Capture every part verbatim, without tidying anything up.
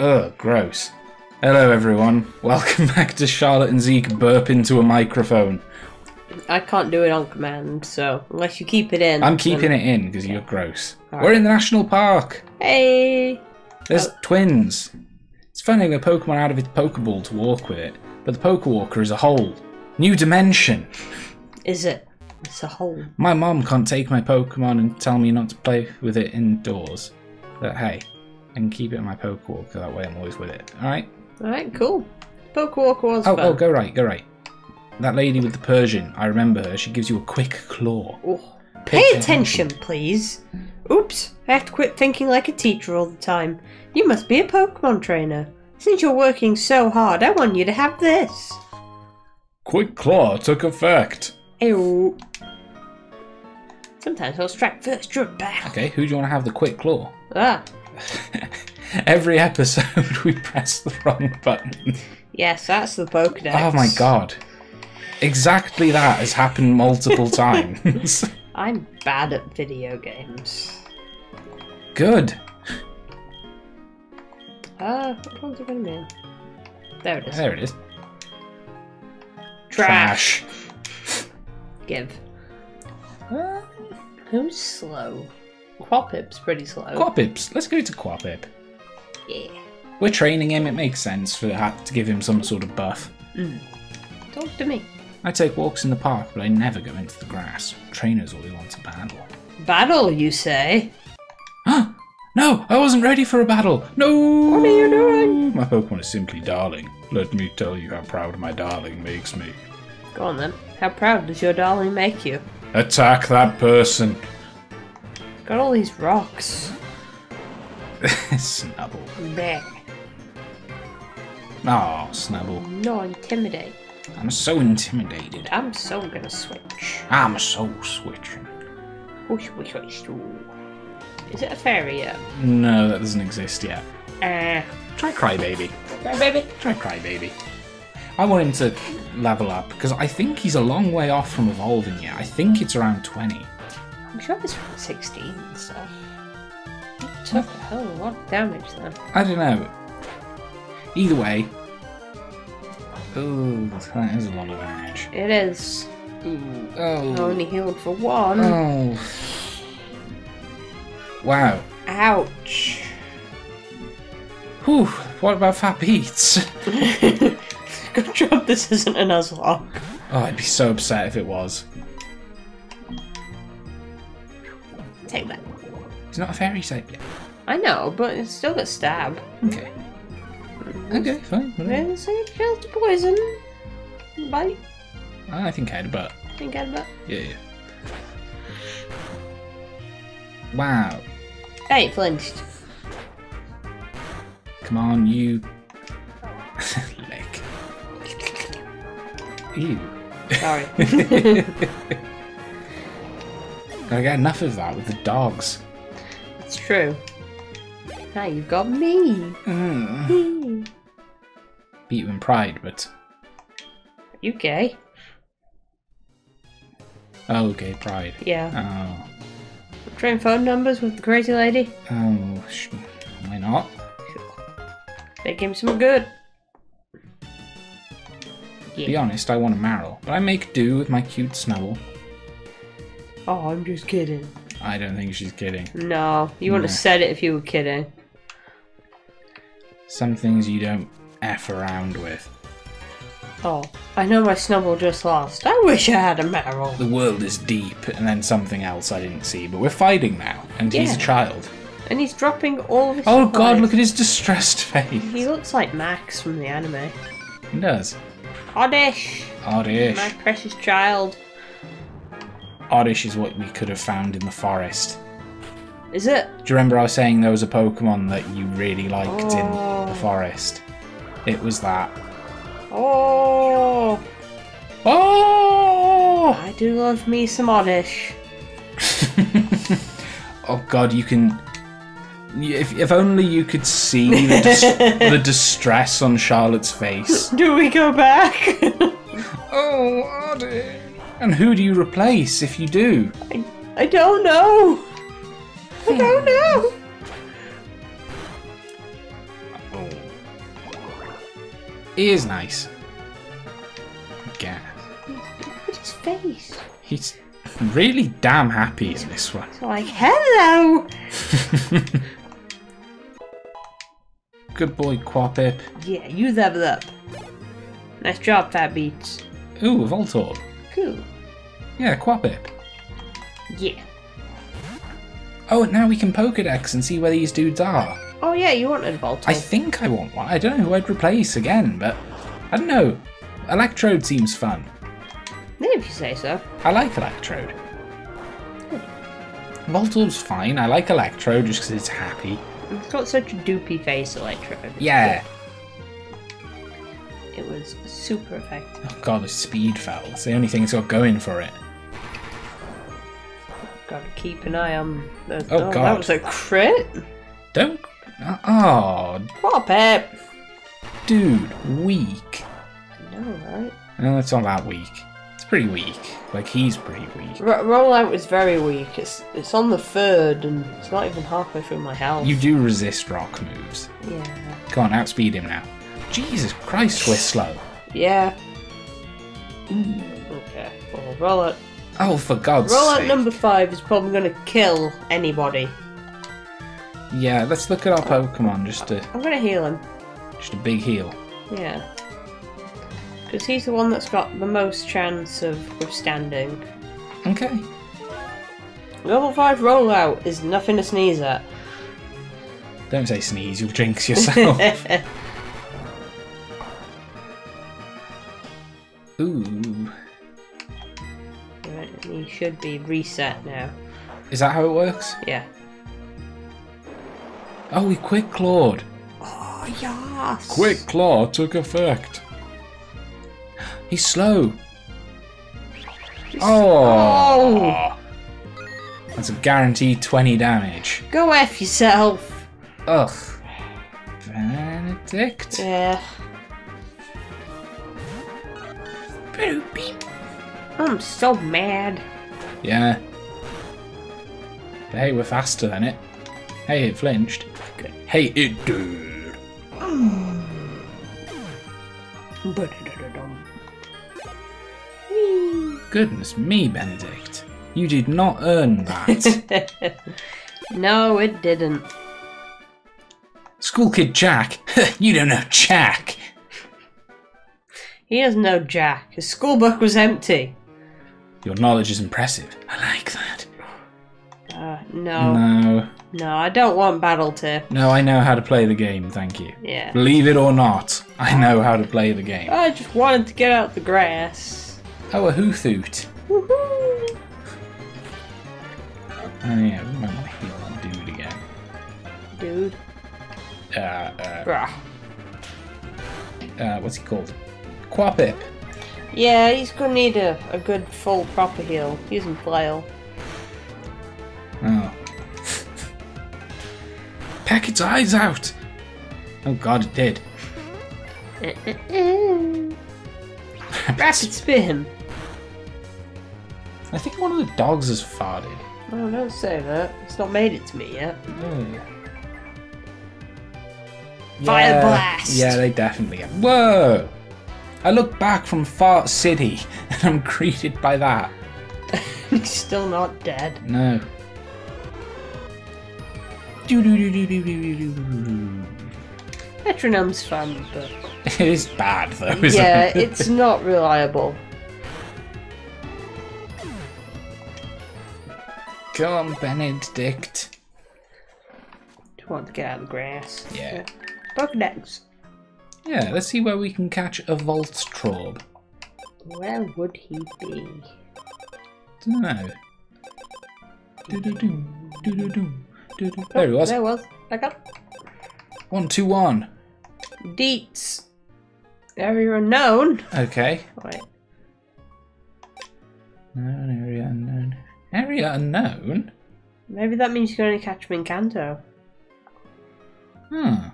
Ugh, gross. Hello everyone, welcome back to Charlotte and Zeke burp into a microphone. I can't do it on command, so unless you keep it in. I'm keeping then... it in because you're gross. Right. We're in the national park. Hey! There's oh. twins. It's finding a Pokemon out of its Pokeball to walk with it, but the PokéWalker is a whole new dimension. Is it? It's a hole. My mom can't take my Pokemon and tell me not to play with it indoors. But hey, I can keep it in my PokéWalker, that way I'm always with it. Alright? Alright, cool. PokéWalker was oh, fun. Oh, go right, go right. That lady with the Persian, I remember her, she gives you a quick claw. Oh. Pay attention, attention, please. Oops, I have to quit thinking like a teacher all the time. You must be a Pokemon trainer. Since you're working so hard, I want you to have this. Quick claw took effect. Ew. Sometimes I'll strike first, draw back. Okay, who do you want to have the quick claw? Ah. Every episode we press the wrong button. Yes, that's the Pokédex. Oh my god. Exactly that has happened multiple times. I'm bad at video games. Good. Ah, uh, what one's it going to be? There it is. There it is. Trash. Trash. Give. Uh, who's slow? Quapip's pretty slow. Quapip's. Let's go to Quapip. Yeah. We're training him. It makes sense for that to give him some sort of buff. Mm. Talk to me. I take walks in the park, but I never go into the grass. Trainers always want to battle. Battle, you say? Huh? No, I wasn't ready for a battle. No. What are you doing? My Pokemon is simply darling. Let me tell you how proud my darling makes me. Go on then. How proud does your darling make you? Attack that person. Got all these rocks. Snubble. Blech. Oh, Snubble. No, intimidate. I'm so intimidated. I'm so gonna switch. I'm so switching. Whoosh, whoosh, whoosh. Is it a fairy yet? No, that doesn't exist yet. Uh, Try Crybaby. Crybaby? Try Crybaby. I want him to level up, because I think he's a long way off from evolving yet. I think it's around twenty. I'm sure it's around sixteen and stuff. It took a hell of a lot of damage then. I don't know. Either way... Ooh, that is a lot of damage. It is. Ooh. Oh. I only healed for one. Oh. Wow. Ouch. Whew, what about Fat Beats? Good job this isn't a Nuzlocke. Oh, I'd be so upset if it was. Take that. It's not a fairy type yet. I know, but it's still got stab. Okay. Okay, fine. Whatever. So you failed to poison. Bite. I think headbutt. I think headbutt. Yeah, yeah. Wow. Hey, flinched. Come on, you. Lick. Ew. Sorry. I get enough of that with the dogs. It's true. Now you've got me. Mm. Beat you in pride, but. Are you gay? Oh, gay pride. Yeah. Oh. Train phone numbers with the crazy lady? Oh, sh why not? Sure. Make him some good. Yeah. Be honest, I want a Marill, but I make do with my cute Snubble. Oh, I'm just kidding. I don't think she's kidding. No, you no. wouldn't have said it if you were kidding. Some things you don't F around with. Oh, I know my Snubble just lost. I wish I had a Marill. The world is deep, and then something else I didn't see, but we're fighting now, and yeah. he's a child. And he's dropping all of his Oh supplies. God, look at his distressed face. He looks like Max from the anime. He does. Oddish. Oddish. My precious child. Oddish is what we could have found in the forest. Is it? Do you remember I was saying there was a Pokemon that you really liked oh. in the forest? It was that. Oh! Oh! I do love me some Oddish. Oh god, you can... If, if only you could see the, dis the distress on Charlotte's face. Do we go back? Oh, Oddish. And who do you replace if you do? I, I don't know. I don't know. Oh. He is nice. I guess. Look at his face. He's really damn happy in this one. It's like, hello! Good boy, Quapip. Yeah, you level up. Nice job, Fat Beats. Ooh, Voltorb. Cool. Yeah, Quapip. Yeah. Oh, and now we can Pokédex and see where these dudes are. Oh yeah, you wanted Voltorb. I think I want one. I don't know who I'd replace again, but I don't know. Electrode seems fun. Yeah, if you say so. I like Electrode. Good. Voltorb's fine. I like Electrode just because it's happy. It's got such a doopy face, Electrode. Yeah. Good. It was super effective. Oh god, the speed fell. It's the only thing it's got going for it. Gotta keep an eye on those. Oh, oh god. That was a crit? Don't. Oh. Pop it. Dude, weak. I know, right? No, it's not that weak. It's pretty weak. Like, he's pretty weak. R rollout is very weak. It's it's on the third, and it's not even halfway through my health. You do resist rock moves. Yeah. Come on, outspeed him now. Jesus Christ, we're slow. Yeah. Ooh. Okay, well, roll it. Oh, for God's sake. Rollout number five is probably going to kill anybody. Yeah, let's look at our Pokemon just to... I'm going to heal him. Just a big heal. Yeah. Because he's the one that's got the most chance of withstanding. Okay. Level five rollout is nothing to sneeze at. Don't say sneeze, you'll jinx yourself. Ooh. He should be reset now. Is that how it works? Yeah. Oh, we quick clawed. Oh, yes. Quick claw took effect. He's slow. Just, oh. oh. That's a guaranteed twenty damage. Go F yourself. Ugh. Benedict. Yeah. Boop, beep. I'm so mad. Yeah. But hey, we're faster than it. Hey, it flinched. Okay. Hey, it did. Mm. Goodness me, Benedict. You did not earn that. No, it didn't. School kid Jack. You don't know Jack. He has no Jack. His school book was empty. Your knowledge is impressive. I like that. Uh, no. No. No, I don't want battle tip. No, I know how to play the game, thank you. Yeah. Believe it or not, I know how to play the game. I just wanted to get out the grass. Oh, a hoothoot. Woohoo! Oh, yeah, we might want to heal that dude again. Dude? Uh, uh. Bruh. Uh, what's he called? Quapip. Yeah, he's gonna need a, a good full proper heal. Use him flail. Oh. Peck its eyes out! Oh god, it did. Rapid spin! I think one of the dogs has farted. Oh, don't say that. It's not made it to me yet. Mm. Fire yeah. blast! Yeah, they definitely have. Whoa! I look back from Fart City and I'm greeted by that. He's still not dead. No. Metronome's fun, but... It is bad though, isn't yeah, it? Yeah, it's not reliable. Come on, Benedict. Do you want to get out of the grass? Yeah. Pokédex. Yeah, let's see where we can catch a Voltorb. Where would he be? Don't know. Do do do do do do do do. There he was. There he was. Back up. One two one. Deets. Area unknown. Okay. Wait. Known area unknown. Area unknown. Maybe that means you can only catch him in Kanto. Hmm.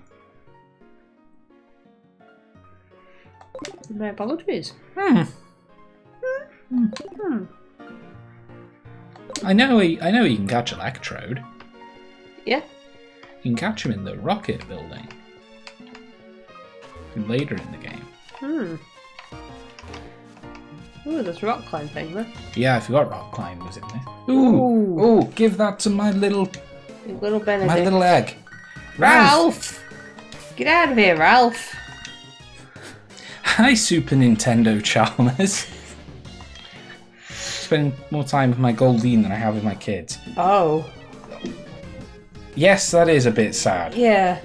My apologies. Hmm. Hmm. Hmm. I know he, I know you can catch Electrode. Yeah. You can catch him in the rocket building. Later in the game. Hmm. Ooh, there's rock climb thing there. Yeah, I forgot rock climb was in there. Ooh, ooh, ooh, give that to my little, little Benedict. My little egg. Ralph! Ralph! Get out of here, Ralph! Hi, Super Nintendo Chalmers. Spend more time with my Goldeen than I have with my kids. Oh. Yes, that is a bit sad. Yeah.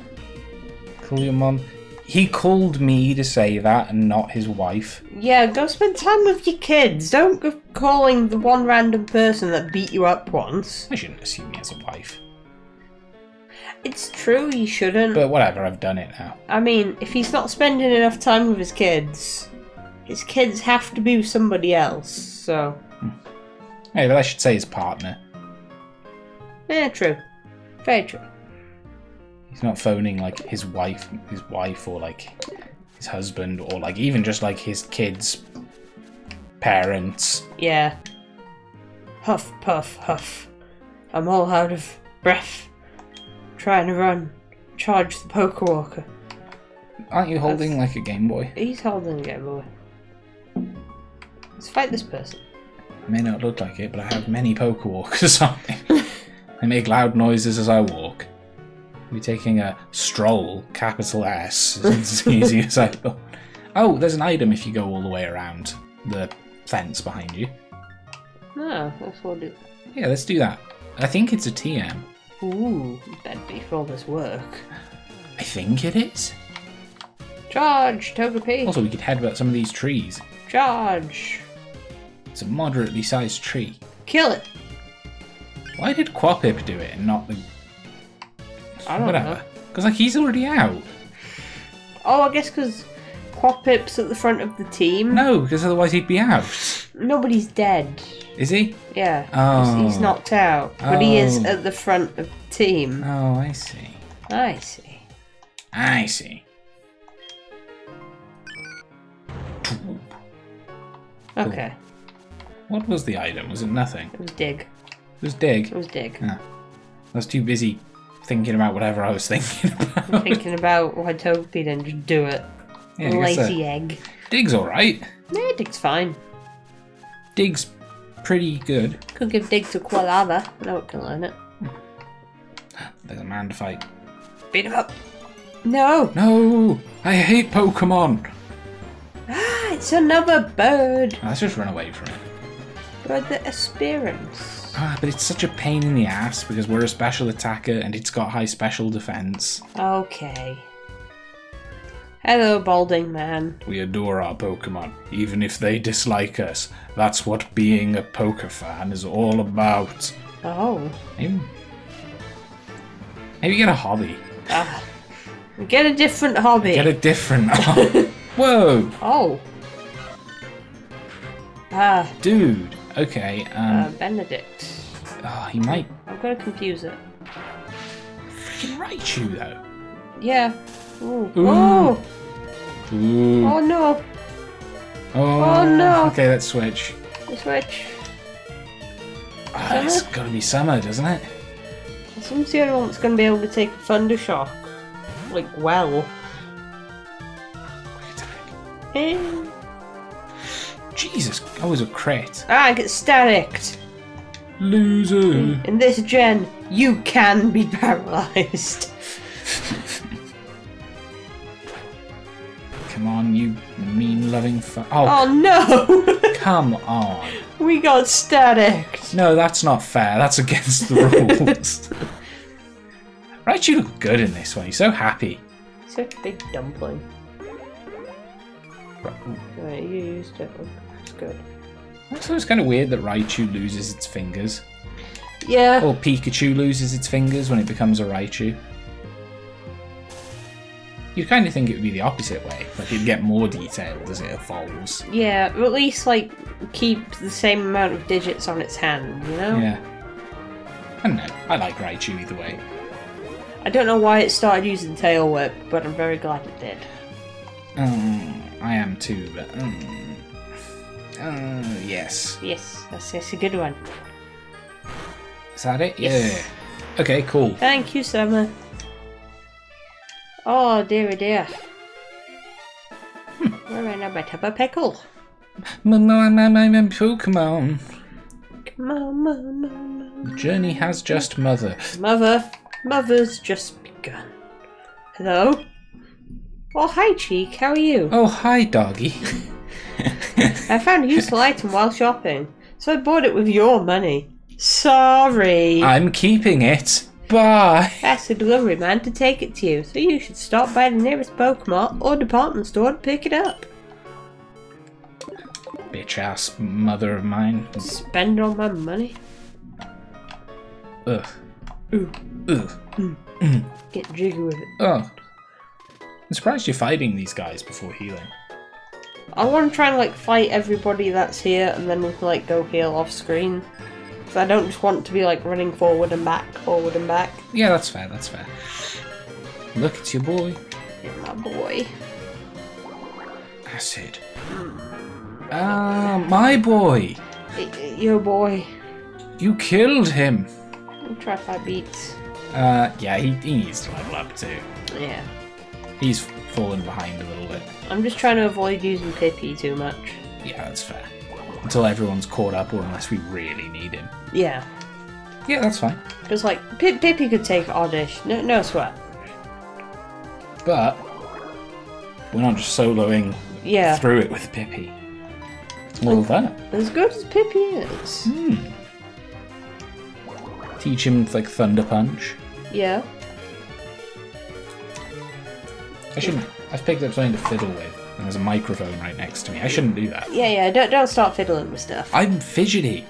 Call your mum. He called me to say that and not his wife. Yeah, go spend time with your kids. Don't go calling the one random person that beat you up once. I shouldn't assume he has a wife. It's true, you shouldn't. But whatever, I've done it now. I mean, if he's not spending enough time with his kids, his kids have to be with somebody else, so... Hmm. Yeah, but I should say his partner. Yeah, true. Very true. He's not phoning like his wife, his wife, or like his husband, or like even just like his kids' parents. Yeah. Huff, puff, huff. I'm all out of breath. I'm trying to run, charge the PokéWalker. Aren't you holding That's... like a Game Boy? He's holding a Game Boy. Let's fight this person. I may not look like it, but I have many PokéWalkers on me. They make loud noises as I walk. We're taking a stroll, capital S, isn't as easy as I thought. Oh, there's an item if you go all the way around the fence behind you. No, that's what it. Yeah, let's do that. I think it's a T M. Ooh, that'd be for all this work. I think it is. Charge, Togepi! Also, we could headbutt some of these trees. Charge! It's a moderately sized tree. Kill it! Why did Quapip do it and not the... I don't Whatever. know. Because like he's already out. Oh, I guess because Quapip's at the front of the team. No, because otherwise he'd be out. Nobody's dead. Is he? Yeah. Oh. He's, he's knocked out, but oh. he is at the front of the team. Oh, I see. I see. I see. Okay. Cool. What was the item? Was it nothing? It was dig. It was dig. It was dig. Ah. I was too busy. Thinking about whatever I was thinking about. I'm thinking about why Togepi didn't just do it. Yeah, lazy egg. Dig's alright. Yeah, Dig's fine. Dig's pretty good. Could give Dig to Quilava. No, it can learn it. There's a man to fight. Beat him up. No. No. I hate Pokemon. Ah, it's another bird. Let's just run away from it. Bird that aspirants. Ah, but it's such a pain in the ass because we're a special attacker and it's got high special defense. Okay. Hello, balding man. We adore our Pokemon, even if they dislike us. That's what being a poker fan is all about. Oh. Maybe, maybe get a hobby. Uh, get a different hobby. Get a different hobby. Whoa. Oh. Ah. Uh. Dude. Okay, um... Uh, Benedict. Oh, he might... I'm gonna confuse it. Freaking Raichu, though. Yeah. Ooh. Ooh. Oh! Ooh. Oh, no! Oh. oh, no! Okay, let's switch. Let's switch. Oh, it's gotta be summer, doesn't it? Someone's the only one that's gonna be able to take Thunder Shock. Like, well. Hey! Jesus, I was a crit. Ah, I get staticked. Loser. In this gen, you can be paralysed. Come on, you mean-loving fuck. Oh, oh, no! Come on. We got staticked. No, that's not fair. That's against the rules. Right, you look good in this one. You're so happy. Such a big dumpling. Right, you used it. It's good. So it's kind of weird that Raichu loses its fingers. Yeah. Or Pikachu loses its fingers when it becomes a Raichu. You'd kind of think it would be the opposite way. Like, it'd get more detailed as it evolves. Yeah, or at least, like, keep the same amount of digits on its hand, you know? Yeah. I don't know. I like Raichu either way. I don't know why it started using Tail Whip, but I'm very glad it did. Um... I am too, but... Mm. Uh, yes. Yes, that's, that's a good one. Is that it? Yes. Yeah. Okay, cool. Thank you, Summer. Oh, dearie dear. Hmm. We're in a bit of a pickle. Pokemon. Come on, mom, mom. The journey has just mother. Mother. Mother's just begun. Hello? Oh, hi, Cheek. How are you? Oh, hi, doggy. I found a useful item while shopping, so I bought it with your money. Sorry. I'm keeping it. Bye. Asked the delivery man to take it to you, so you should stop by the nearest Pokemon or department store to pick it up. Bitch ass mother of mine. Spend all my money. Ugh. Ooh. Ugh. Mm. Mm. Get jiggy with it. Oh. I'm surprised you're fighting these guys before healing. I want to try and like fight everybody that's here, and then we can like go heal off screen. Because I don't just want to be like running forward and back, forward and back. Yeah, that's fair. That's fair. Look, it's your boy. It's my boy. Acid. Ah, my boy. It, your boy. You killed him. We'll try five beats. Uh, yeah, he, he needs to level up too. Yeah. He's fallen behind a little bit. I'm just trying to avoid using Pippi too much. Yeah, that's fair. Until everyone's caught up, or unless we really need him. Yeah. Yeah, that's fine. Because, like, P Pippi could take Oddish. No, no sweat. But we're not just soloing yeah. through it with Pippi. All that. As good as Pippi is. Hmm. Teach him, like, Thunder Punch. Yeah. I shouldn't. I've picked up something to fiddle with, and there's a microphone right next to me. I shouldn't do that. Yeah, yeah, don't, don't start fiddling with stuff. I'm fidgety.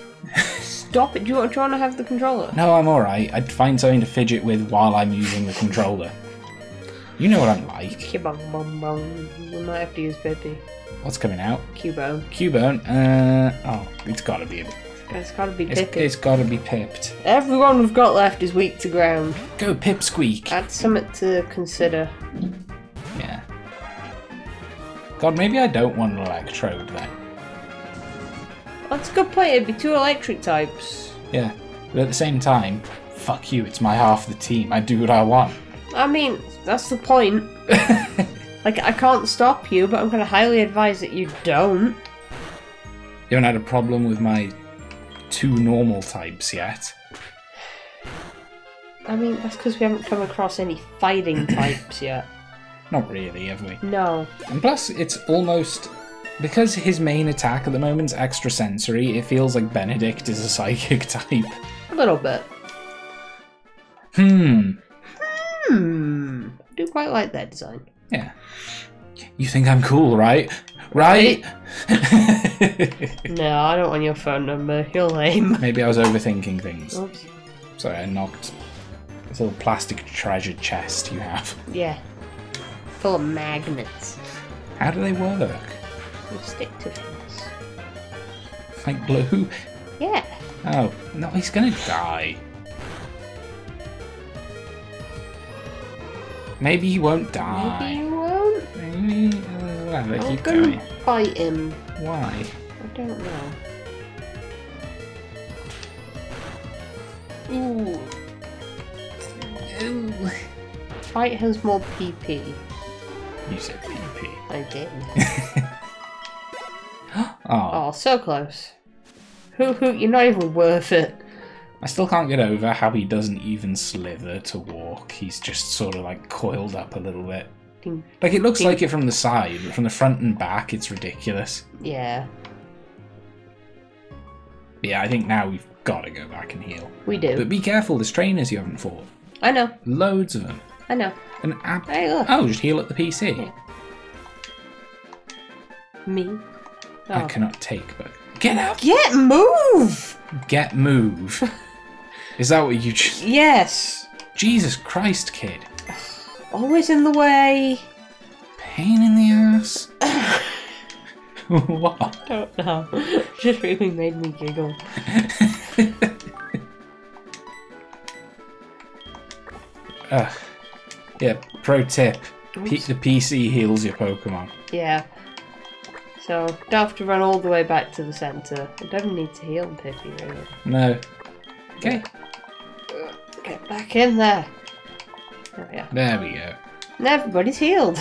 Stop it. Do you, do you want to have the controller? No, I'm alright. I'd find something to fidget with while I'm using the controller. You know what I'm like. We might have to use Pippi. What's coming out? Cubone. Cubone? Uh, oh, it's gotta be a It's gotta be pipped. It's, it's gotta be pipped. Everyone we've got left is weak to ground. Go pipsqueak. That's something to consider. Yeah. God, maybe I don't want an Electrode then. That's a good point, it'd be two electric types. Yeah, but at the same time, fuck you, it's my half the team. I do what I want. I mean, that's the point. Like, I can't stop you, but I'm gonna highly advise that you don't. You haven't had a problem with my two normal types yet. I mean, that's because we haven't come across any fighting types yet. Not really, have we? No. And plus, it's almost... Because his main attack at the moment is extrasensory, it feels like Benedict is a psychic type. A little bit. Hmm. Hmm. I do quite like that design. Yeah. You think I'm cool, right? Right? No, I don't want your phone number. You're lame. Maybe I was overthinking things. Oops. Sorry, I knocked this little plastic treasure chest you have. Yeah. Full of magnets. How do they work? You stick to things. Like glue? Yeah. Oh, no, he's gonna die. Maybe he won't die. Maybe he won't. Maybe, uh, well, they keep going. I'm gonna bite him. Why? I don't know. Ooh. Ooh. Fight has more P P. You said P P. I did. Oh. Oh, so close. Hoo hoo! You're not even worth it. I still can't get over how he doesn't even slither to walk. He's just sort of like coiled up a little bit. Ding. Like it looks Ding. like it from the side, but from the front and back, it's ridiculous. Yeah. Yeah, I think now we've got to go back and heal. We do. But be careful, there's trainers you haven't fought. I know. Loads of them. I know. An app. Hey, look. Oh, just heal at the P C. Yeah. Me. Oh. I cannot take, but get out. Get move. Get move. Is that what you just... Yes. Jesus Christ, kid. Always in the way. Pain in the ass. What? I don't know. Just really made me giggle. uh, yeah, pro tip. P the P C heals your Pokemon. Yeah. So, don't have to run all the way back to the centre. I don't need to heal Pippi, really. No. Okay. Get back in there. There we are. There we go. And everybody's healed.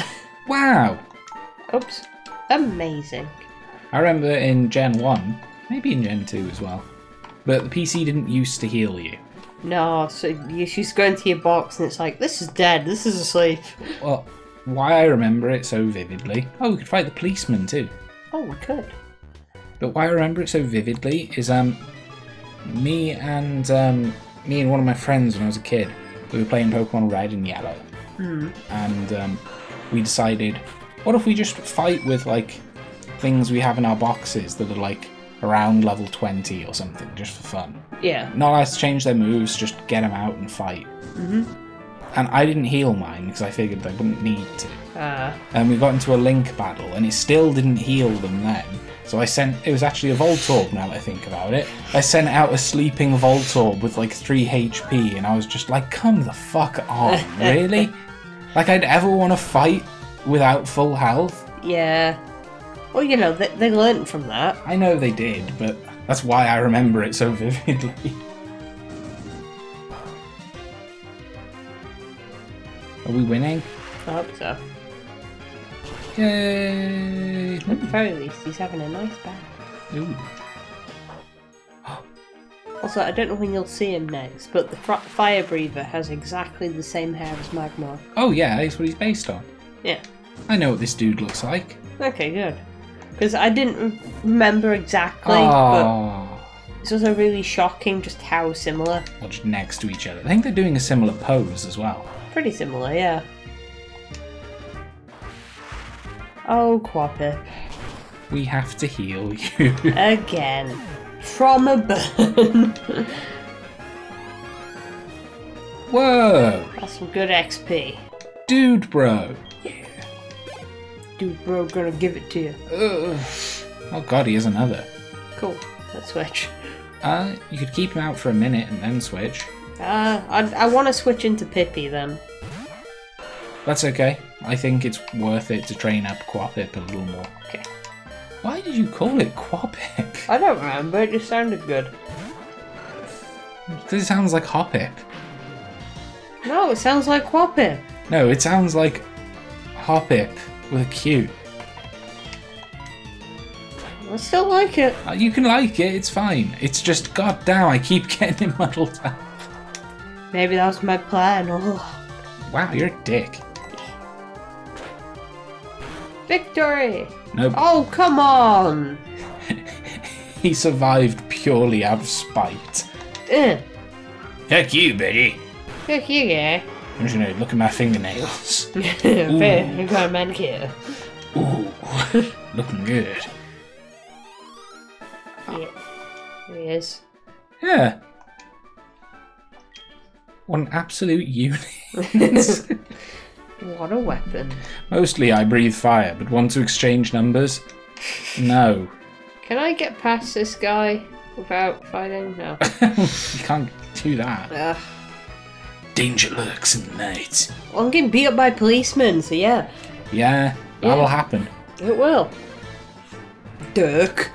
Wow. Oops. Amazing. I remember in Gen one, maybe in Gen two as well, but the P C didn't used to heal you. No, so you just go into your box and it's like, this is dead, this is asleep. Well, why I remember it so vividly... Oh, we could fight the policeman too. Oh, we could. But why I remember it so vividly is um, me and um, me and one of my friends when I was a kid, we were playing Pokemon Red and Yellow. Mm. And um, we decided, what if we just fight with like things we have in our boxes that are like around level twenty or something, just for fun. Yeah. Not allowed to change their moves, just get them out and fight. Mm-hmm. And I didn't heal mine, because I figured I wouldn't need to. Uh. And we got into a Link battle, and it still didn't heal them then. So I sent... It was actually a Voltorb, now that I think about it. I sent out a sleeping Voltorb with, like, three H P, and I was just like, come the fuck on, really? Like, I'd ever want to fight without full health? Yeah. Well, you know, they, they learnt from that. I know they did, but that's why I remember it so vividly. Are we winning? I hope so. Yay! At the very least, he's having a nice bath. Ooh. Also, I don't know when you'll see him next, but the fire breather has exactly the same hair as Magmar. Oh yeah, that's what he's based on. Yeah. I know what this dude looks like. Okay, good. Because I didn't remember exactly, oh. but it's also really shocking just how similar. Or just next to each other. I think they're doing a similar pose as well. Pretty similar, yeah. Oh, Quapip. We have to heal you. Again. From a burn. Whoa! That's some good X P. Dude, bro. Yeah. Dude, bro, gonna give it to you. Ugh. Oh god, he has another. Cool. Let's switch. Uh, you could keep him out for a minute and then switch. Uh, I, I want to switch into Pippi then. That's okay. I think it's worth it to train up Quapip a little more. Okay. Why did you call it Quapip? I don't remember. It just sounded good. Because it sounds like Hopip. No, it sounds like Quapip. No, it sounds like Hopip with a Q. I still like it. You can like it. It's fine. It's just, goddamn, I keep getting it muddled up. Maybe that was my plan. Oh. Wow, you're a dick. Victory! Nope. Oh, come on! He survived purely out of spite. Ugh. Fuck you, buddy. Fuck you, yeah. I'm just gonna look at my fingernails. Fair, you got a manicure. Ooh, looking good. Yeah, there he is. Yeah. What an absolute unit. What a weapon. Mostly I breathe fire, but want to exchange numbers? No. Can I get past this guy without fighting? No. You can't do that. Uh, Danger lurks in the night. Well, I'm getting beat up by policemen, so yeah. Yeah, that will yeah. happen. It will. Dirk.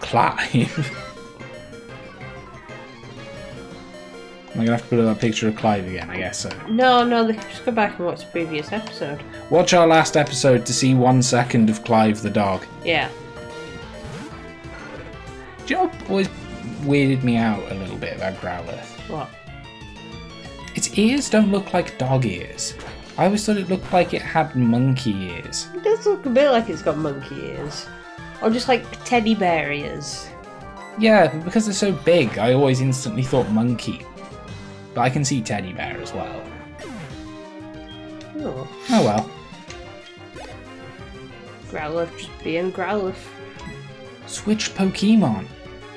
Clive. I'm going to have to put up that picture of Clive again, I guess so. No, no, they can just go back and watch the previous episode. Watch our last episode to see one second of Clive the dog. Yeah. Do you know what always weirded me out a little bit about Growlithe? What? Its ears don't look like dog ears. I always thought it looked like it had monkey ears. It does look a bit like it's got monkey ears. Or just like teddy bear ears. Yeah, but because they're so big, I always instantly thought monkey. But I can see teddy bear as well. Oh, oh well. Growlithe, just being Growlithe. Switch Pokemon.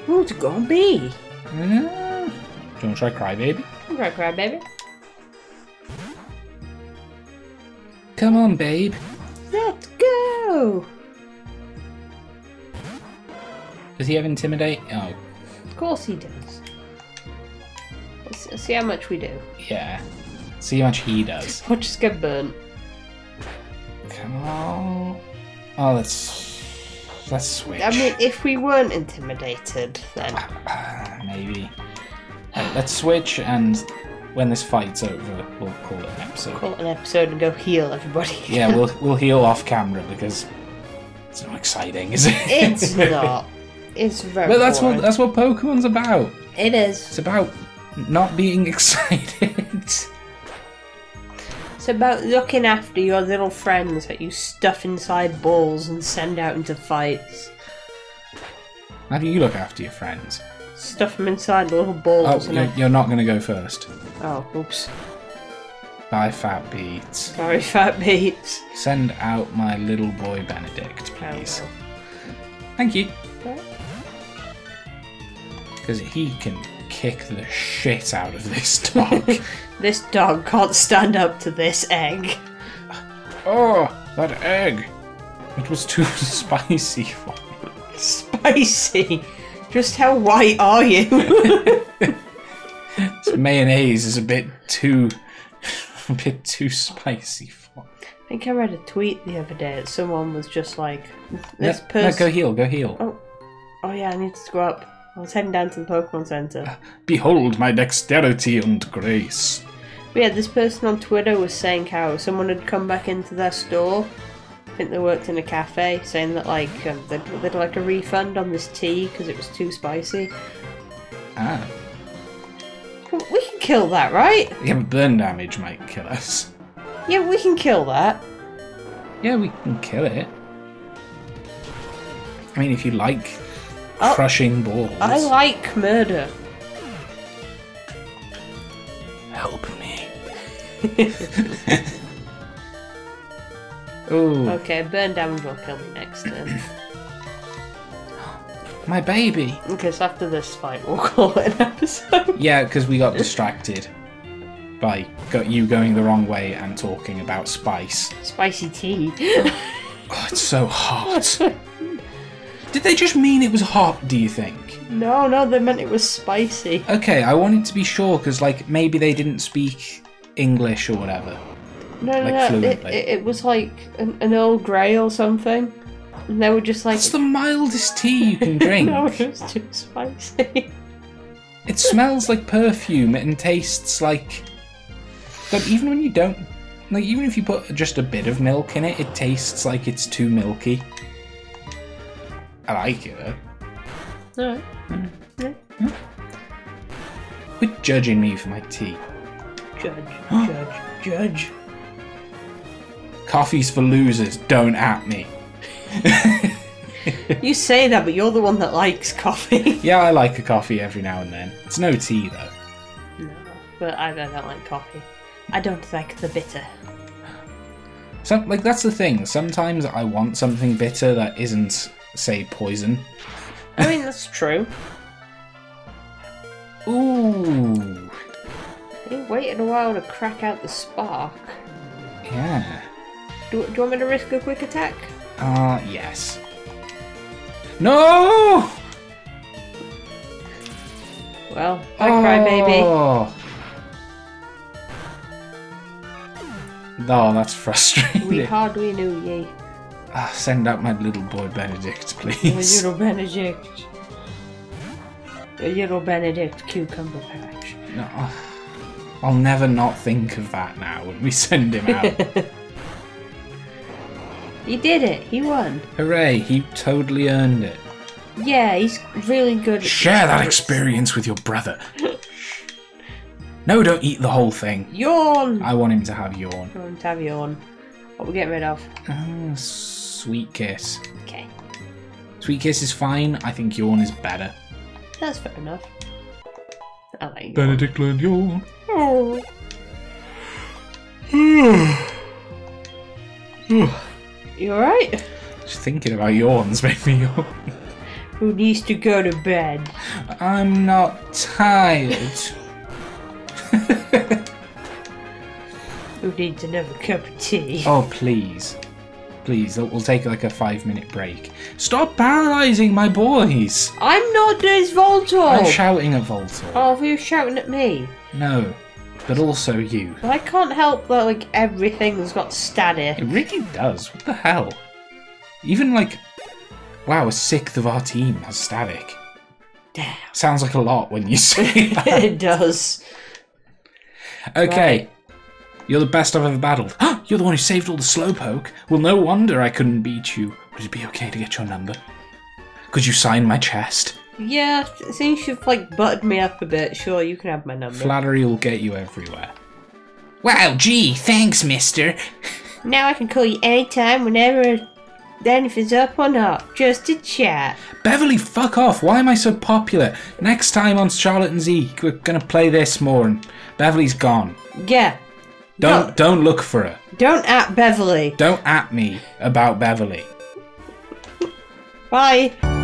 Ooh, it's gonna be. Uh, do you want to try Crybaby? I'm gonna try Crybaby. Come on, babe. Let's go. Does he have Intimidate? Oh. Of course he does. Let's see how much we do. Yeah. See how much he does. We'll just get burnt. Come on. Oh, let's... Let's switch. I mean, if we weren't intimidated, then... Uh, maybe. Right, let's switch and when this fight's over, we'll call it an episode. Call it an episode and go heal everybody. Yeah, we'll we'll heal off camera because it's not exciting, is it? It's not. It's very. But that's boring. what that's what Pokemon's about. It is. It's about not being excited. It's about looking after your little friends that you stuff inside balls and send out into fights. How do you look after your friends? Stuff them inside little balls. Oh, you're, you're not going to go first. Oh, oops. Bye, Fat Beats. Sorry, Fat Beats. Send out my little boy Benedict, please. Oh, well. Thank you. Because he can kick the shit out of this dog. This dog can't stand up to this egg. Oh, that egg. It was too spicy for me. Spicy? Just how white are you? This mayonnaise is a bit too, a bit too spicy for me. I think I read a tweet the other day that someone was just like, "This no, person." No, go heal, go heal. Oh, oh yeah, I need to screw up. I was heading down to the Pokemon Center. Behold my dexterity and grace. But yeah, this person on Twitter was saying how someone had come back into their store. I think they worked in a cafe, saying that like um, they'd, they'd like a refund on this tea because it was too spicy. Ah. We can kill that, right? Yeah, but burn damage might kill us. Yeah, we can kill that. Yeah, we can kill it. I mean, if you like oh, crushing balls. I like murder. Help me. Ooh. Okay, burn damage will kill me next turn. My baby! Okay, so after this fight we'll call it an episode. Yeah, because we got distracted by got you going the wrong way and talking about spice. Spicy tea. Oh, it's so hot. Did they just mean it was hot, do you think? No, no, they meant it was spicy. Okay, I wanted to be sure because like maybe they didn't speak English or whatever. No, no, like no. It, it, it was like an, an Earl Grey or something. And they were just like... It's the mildest tea you can drink. No, it was too spicy. It smells like perfume and tastes like... But even when you don't... Like, even if you put just a bit of milk in it, it tastes like it's too milky. I like it, though. Alright. Mm. Yeah. Mm. Quit judging me for my tea. Judge, judge, judge. Coffee's for losers, don't at me. You say that, but you're the one that likes coffee. Yeah, I like a coffee every now and then. It's no tea, though. No, but I don't like coffee. I don't like the bitter. So, like, that's the thing. Sometimes I want something bitter that isn't, say, poison. I mean, that's true. Ooh. You waited a while to crack out the spark. Yeah. Do, do you want me to risk a quick attack? Ah, uh, yes. No! Well, I oh. cry, baby. Oh, that's frustrating. We hardly knew ye. Ah, send out my little boy Benedict, please. My little Benedict. Your little Benedict cucumber patch. No, I'll never not think of that now when we send him out. He did it. He won. Hooray. He totally earned it. Yeah, he's really good at Share that sports. experience with your brother. No, don't eat the whole thing. Yawn. I want him to have yawn. I want him to have yawn. What are we getting rid of? Oh, sweet kiss. Okay. Sweet kiss is fine. I think yawn is better. That's fair enough. I like yawn. Benedict learned yawn. Oh. You alright? Just thinking about yawns made me yawn. Who needs to go to bed? I'm not tired. Who needs another cup of tea? Oh, please. Please, we'll take like a five minute break. Stop paralysing my boys! I'm not doing Voltorb! I'm shouting at Voltorb. Oh, were you shouting at me? No. But also you. But I can't help that, like, everything's got static. It really does. What the hell? Even, like, wow, a sixth of our team has static. Damn. Sounds like a lot when you say that. It does. Okay. Right. You're the best I've ever battled. You're the one who saved all the Slowpoke. Well, no wonder I couldn't beat you. Would it be okay to get your number? Could you sign my chest? Yeah, since you've like buttered me up a bit, sure, you can have my number. Flattery will get you everywhere. Wow, gee, thanks, mister. Now I can call you anytime, whenever, then if it's up or not, just to chat. Beverly, fuck off. Why am I so popular? Next time on Charlotte and Zeke, we're going to play this more, and Beverly's gone. Yeah. Don't, no. don't look for her. Don't at Beverly. Don't at me about Beverly. Bye.